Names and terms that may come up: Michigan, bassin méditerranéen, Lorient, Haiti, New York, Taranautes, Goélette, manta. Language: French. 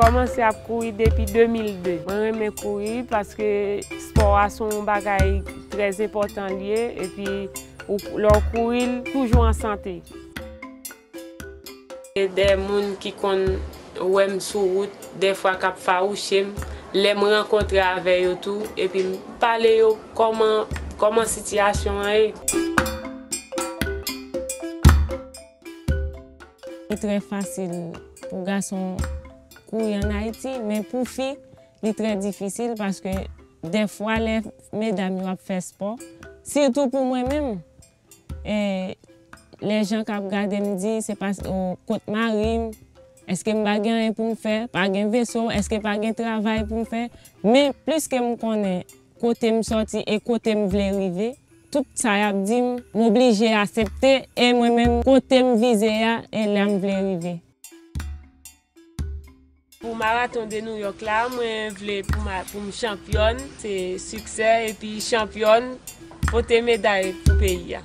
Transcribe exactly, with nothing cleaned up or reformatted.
J'ai commencé à courir depuis deux mille deux. Je me courir parce que le sport a son bagage très important lié et puis leur courir toujours en santé. Il y a des gens qui sont sur la route, des fois qui sont farouches, les rencontrer avec eux tout et puis parler comment comment la situation est. C'est très facile pour les garçons. Oui, en Haïti, mais pour les filles, c'est très difficile parce que des fois, les mesdames ont fait sport. Surtout pour moi-même. Les gens qui regardent me disent, c'est parce qu'on compte marine. Est-ce que je n'ai pas gagné pour me faire? Pas de vaisseau? Est-ce que je n'ai pas de travail pour me faire? Mais plus que je connais, côté me sortir et côté me voulais arriver, tout ça me dit, m'obliger à accepter et moi-même, côté me viser et là me voulais arriver. Pour le marathon de New York, là, je voulais pour ma pour championne, c'est succès et puis championne pour tes médailles pour le pays.